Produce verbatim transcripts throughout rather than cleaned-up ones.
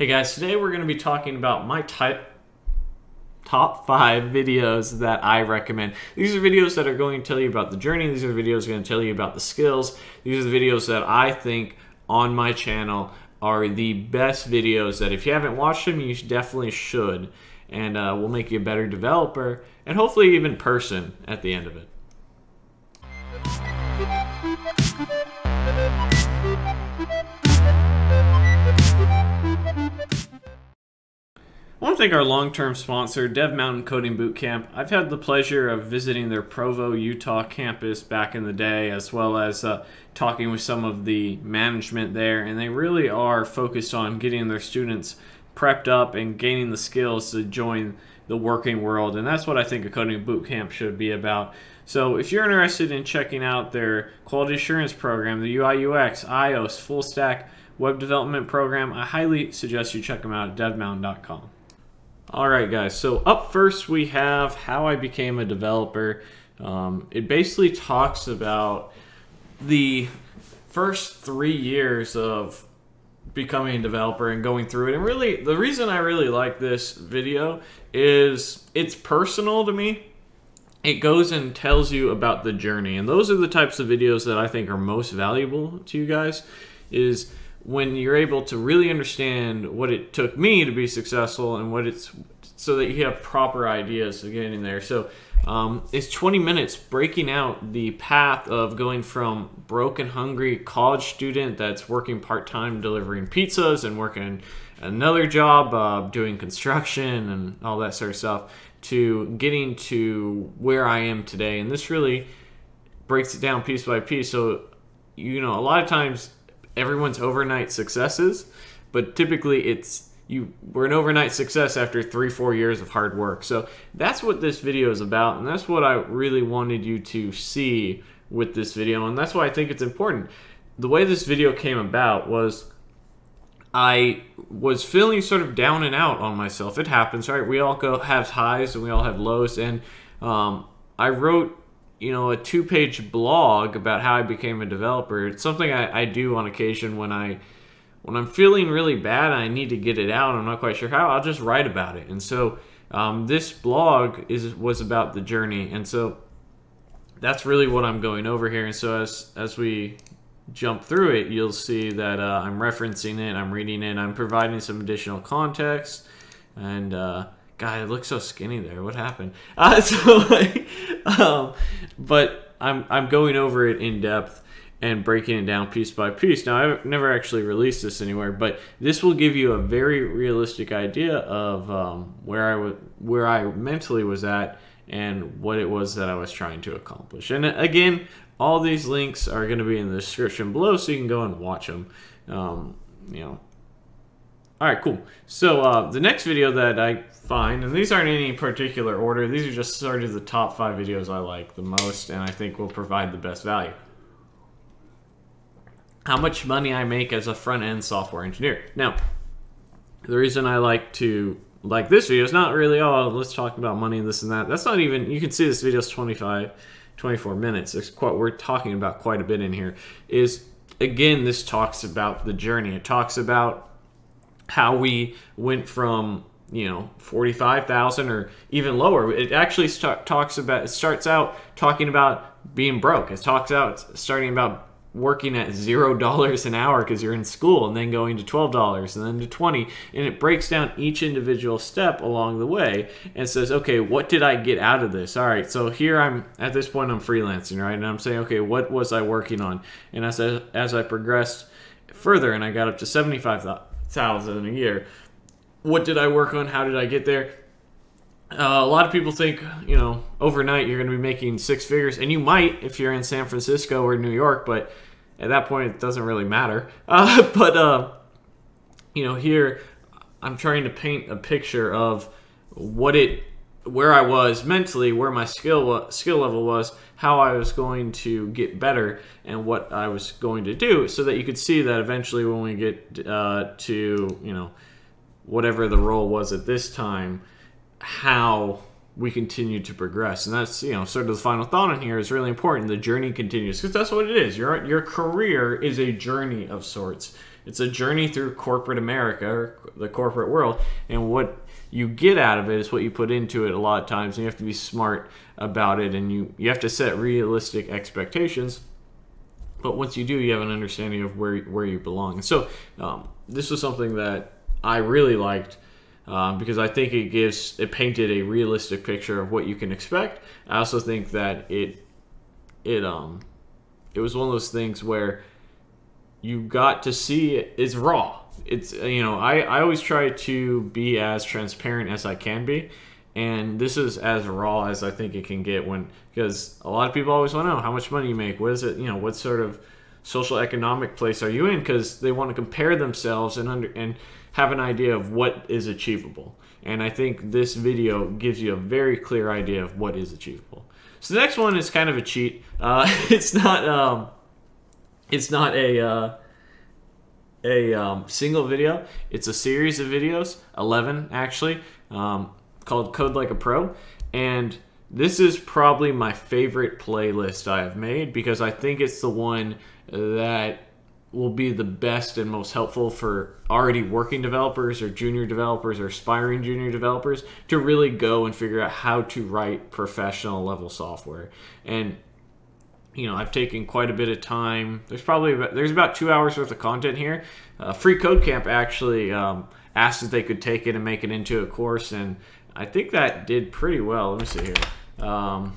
Hey guys, today we're going to be talking about my type top five videos that I recommend. These are videos that are going to tell you about the journey. These are videos going to tell you about the skills. These are the videos that I think on my channel are the best videos that if you haven't watched them, you definitely should, and uh, will make you a better developer and hopefully even person at the end of it. I want to thank our long-term sponsor, Dev Mountain Coding Bootcamp. I've had the pleasure of visiting their Provo, Utah campus back in the day, as well as uh, talking with some of the management there, and they really are focused on getting their students prepped up and gaining the skills to join the working world, and that's what I think a coding bootcamp should be about. So if you're interested in checking out their quality assurance program, the U I U X, iOS, full stack web development program, I highly suggest you check them out at dev mountain dot com. Alright guys, so up first we have How I Became a Developer. Um, it basically talks about the first three years of becoming a developer and going through it. And really, the reason I really like this video is it's personal to me. It goes and tells you about the journey. And those are the types of videos that I think are most valuable to you guys, is when you're able to really understand what it took me to be successful and what it's, so that you have proper ideas of getting there. So um, it's twenty minutes breaking out the path of going from broken, hungry college student that's working part-time delivering pizzas and working another job, uh, doing construction and all that sort of stuff, to getting to where I am today. And this really breaks it down piece by piece. So, you know, a lot of times everyone's overnight successes, but typically it's you we're an overnight success after three four years of hard work. So that's what this video is about, and that's what I really wanted you to see with this video, and that's why I think it's important. The way this video came about was I was feeling sort of down and out on myself. It happens, right? We all go have highs and we all have lows, and um, I wrote you know, a two-page blog about how I became a developer. It's something I, I do on occasion when, I, when I'm feeling really bad and I need to get it out. I'm not quite sure how. I'll just write about it. And so um, this blog is was about the journey. And so that's really what I'm going over here. And so as, as we jump through it, you'll see that uh, I'm referencing it, I'm reading it, I'm providing some additional context, and uh, God, I look so skinny there. What happened? Uh, so, like, um, but I'm I'm going over it in depth and breaking it down piece by piece. Now, I've never actually released this anywhere, but this will give you a very realistic idea of um, where I was, where I mentally was at, and what it was that I was trying to accomplish. And again, all these links are going to be in the description below, so you can go and watch them. Um, you know. All right, cool. So uh, the next video that I find, and these aren't in any particular order, these are just sort of the top five videos I like the most and I think will provide the best value. How much money I make as a front-end software engineer. Now, the reason I like to like this video is not really, oh, let's talk about money and this and that. That's not even, you can see this video is twenty-five, twenty-four minutes. It's quite, we're talking about quite a bit in here. Is, again, this talks about the journey. It talks about how we went from, you know, forty-five thousand or even lower. It actually start, talks about, it starts out talking about being broke. It talks out starting about working at zero dollars an hour because you're in school, and then going to twelve dollars and then to twenty, and it breaks down each individual step along the way and says, okay, what did I get out of this? All right, so here I'm at this point, I'm freelancing, right? And I'm saying, okay, what was I working on? And as I, as I progressed further and I got up to seventy-five thousand a year, what did I work on? How did I get there? Uh, a lot of people think, you know, overnight you're going to be making six figures, and you might if you're in San Francisco or New York, but at that point it doesn't really matter. Uh, but, uh, you know, here I'm trying to paint a picture of what it, where I was mentally, where my skill skill level was, how I was going to get better, and what I was going to do, so that you could see that eventually when we get uh, to, you know, whatever the role was at this time, how we continue to progress. And that's, you know, sort of the final thought in here is really important. The journey continues, because that's what it is. Your, your career is a journey of sorts. It's a journey through corporate America, or the corporate world, and what you get out of it is what you put into it a lot of times, and you have to be smart about it, and you, you have to set realistic expectations. But once you do, you have an understanding of where, where you belong. So um, this was something that I really liked uh, because I think it gives, it painted a realistic picture of what you can expect. I also think that it, it, um, it was one of those things where you got to see it, it's raw. It's, you know, I, I always try to be as transparent as I can be. And this is as raw as I think it can get, when, because a lot of people always want to know how much money you make. What is it, you know, what sort of social economic place are you in? Because they want to compare themselves and under, and have an idea of what is achievable. And I think this video gives you a very clear idea of what is achievable. So the next one is kind of a cheat. Uh, it's not um, it's not a uh, a um, single video. It's a series of videos, eleven actually. Um, called Code Like a Pro, and this is probably my favorite playlist I have made because I think it's the one that will be the best and most helpful for already working developers or junior developers or aspiring junior developers to really go and figure out how to write professional level software. And you know, I've taken quite a bit of time. There's probably about, there's about two hours worth of content here. Uh, FreeCodeCamp actually um, asked if they could take it and make it into a course, and I think that did pretty well. Let me see here. Um,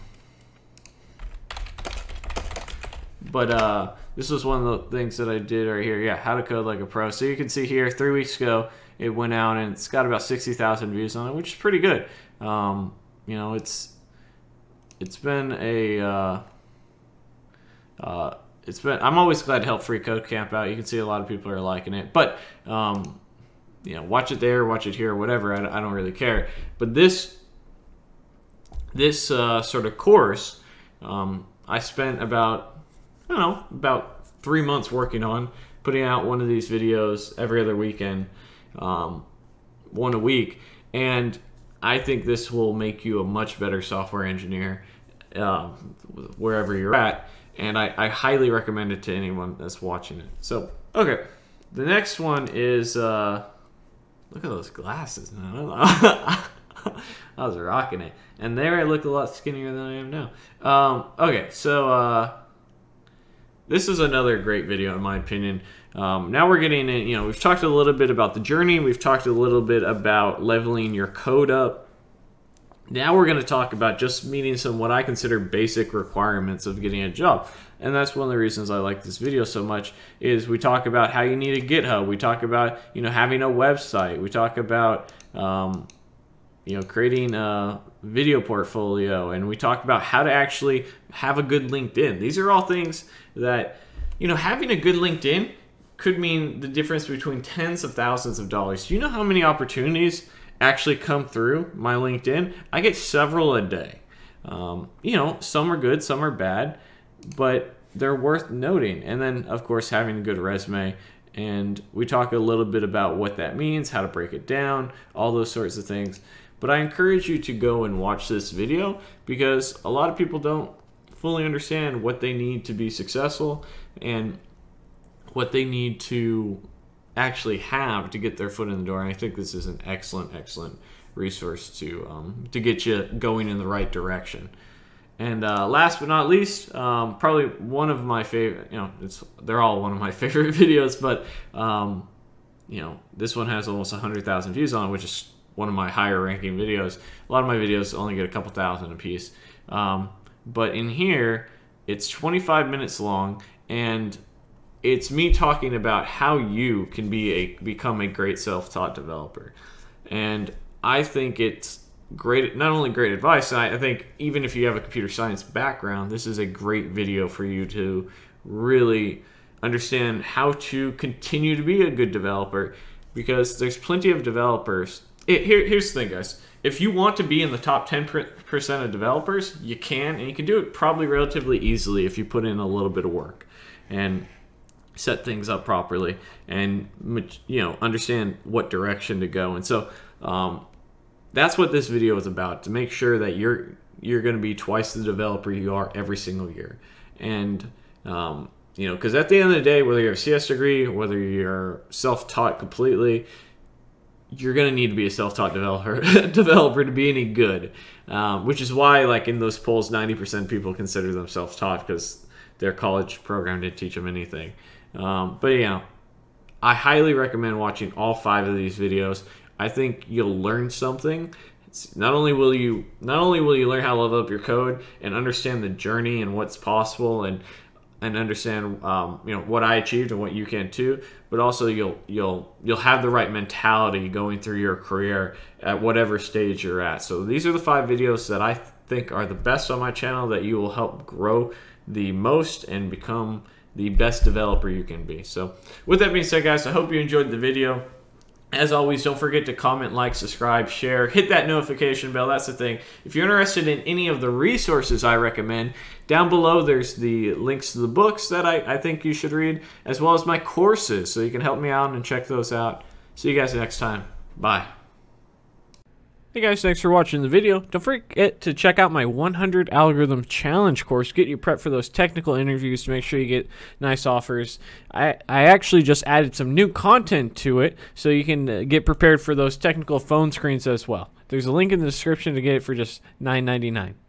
but uh, this was one of the things that I did right here. Yeah, how to code like a pro. So you can see here, three weeks ago, it went out and it's got about sixty thousand views on it, which is pretty good. Um, you know, it's it's been a uh, uh, it's been. I'm always glad to help Free Code Camp out. You can see a lot of people are liking it, but. Um, You know, watch it there, watch it here, whatever. I, I don't really care. But this, this uh, sort of course, um, I spent about, I don't know, about three months working on, putting out one of these videos every other weekend, um, one a week. And I think this will make you a much better software engineer uh, wherever you're at. And I, I highly recommend it to anyone that's watching it. So, okay. The next one is... Uh, Look at those glasses, man. I was rocking it. And there I look a lot skinnier than I am now. Um, okay, so uh, this is another great video in my opinion. Um, now we're getting in, you know, we've talked a little bit about the journey. We've talked a little bit about leveling your code up. Now we're going to talk about just meeting some what I consider basic requirements of getting a job. And that's one of the reasons I like this video so much, is we talk about how you need a GitHub. We talk about, you know, having a website. We talk about, um, you know, creating a video portfolio. And we talk about how to actually have a good LinkedIn. These are all things that, you know, having a good LinkedIn could mean the difference between tens of thousands of dollars. Do you know how many opportunities actually come through my LinkedIn? I get several a day. Um, you know, some are good, some are bad, but they're worth noting. And then, of course, having a good resume. And we talk a little bit about what that means, how to break it down, all those sorts of things. But I encourage you to go and watch this video because a lot of people don't fully understand what they need to be successful and what they need to actually have to get their foot in the door. And I think this is an excellent, excellent resource to, um, to get you going in the right direction. And uh, last but not least, um, probably one of my favorite, you know, it's, they're all one of my favorite videos, but, um, you know, this one has almost one hundred thousand views on it, which is one of my higher ranking videos. A lot of my videos only get a couple thousand a piece. Um, but in here, it's twenty-five minutes long, and it's me talking about how you can be a, become a great self-taught developer. And I think it's great, not only great advice, I, I think even if you have a computer science background, this is a great video for you to really understand how to continue to be a good developer, because there's plenty of developers. It, here, here's the thing, guys. If you want to be in the top ten percent of developers, you can, and you can do it probably relatively easily if you put in a little bit of work and set things up properly and, you know, understand what direction to go. And so um, that's what this video is about, to make sure that you're you're going to be twice the developer you are every single year. And um, You know, because at the end of the day, whether you have a C S degree, whether you're self-taught completely, you're going to need to be a self-taught developer developer to be any good, um, which is why, like, in those polls, ninety percent of people consider them self-taught because their college program didn't teach them anything. Um, but, you know, I highly recommend watching all five of these videos. I think you'll learn something. It's not only will you not only will you learn how to level up your code and understand the journey and what's possible, and and understand um, you know, what I achieved and what you can too, but also you'll you'll you'll have the right mentality going through your career at whatever stage you're at. So these are the five videos that I think are the best on my channel that you will help grow the most and become the best developer you can be. So with that being said, guys, I hope you enjoyed the video. As always, don't forget to comment, like, subscribe, share, hit that notification bell. That's the thing. If you're interested in any of the resources I recommend, down below there's the links to the books that I, I think you should read, as well as my courses, so you can help me out and check those out. See you guys next time. Bye. Hey guys, thanks for watching the video. Don't forget to check out my one hundred Algorithm Challenge course. Get you prepped for those technical interviews to make sure you get nice offers. I, I actually just added some new content to it so you can get prepared for those technical phone screens as well. There's a link in the description to get it for just nine ninety-nine.